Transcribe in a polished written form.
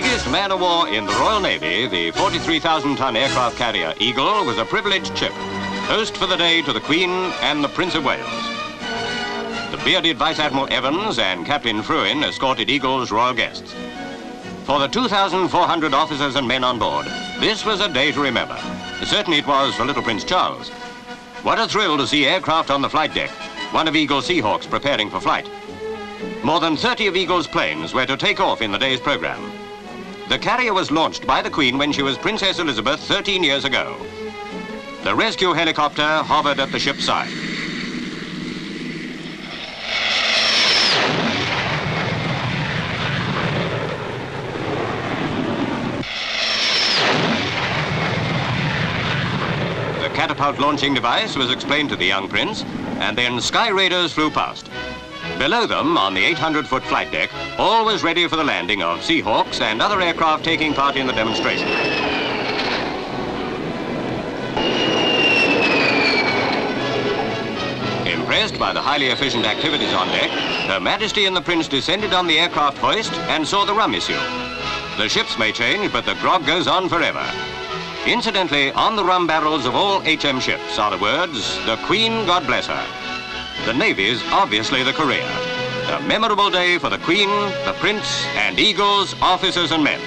biggest man of war in the Royal Navy, the 43,000-ton aircraft carrier Eagle was a privileged ship, host for the day to the Queen and the Prince of Wales. The bearded Vice Admiral Evans and Captain Frewen escorted Eagle's royal guests. For the 2,400 officers and men on board, this was a day to remember. Certainly it was for little Prince Charles. What a thrill to see aircraft on the flight deck, one of Eagle's Seahawks preparing for flight. More than 30 of Eagle's planes were to take off in the day's program. The carrier was launched by the Queen when she was Princess Elizabeth 13 years ago. The rescue helicopter hovered at the ship's side. The catapult launching device was explained to the young prince, and then Skyraiders flew past. Below them, on the 800-foot flight deck, all was ready for the landing of Seahawks and other aircraft taking part in the demonstration. Impressed by the highly efficient activities on deck, Her Majesty and the Prince descended on the aircraft hoist and saw the rum issue. The ships may change, but the grog goes on forever. Incidentally, on the rum barrels of all HM ships are the words, "The Queen, God bless her." The Navy's obviously the career. A memorable day for the Queen, the Prince, and Eagle's officers and men.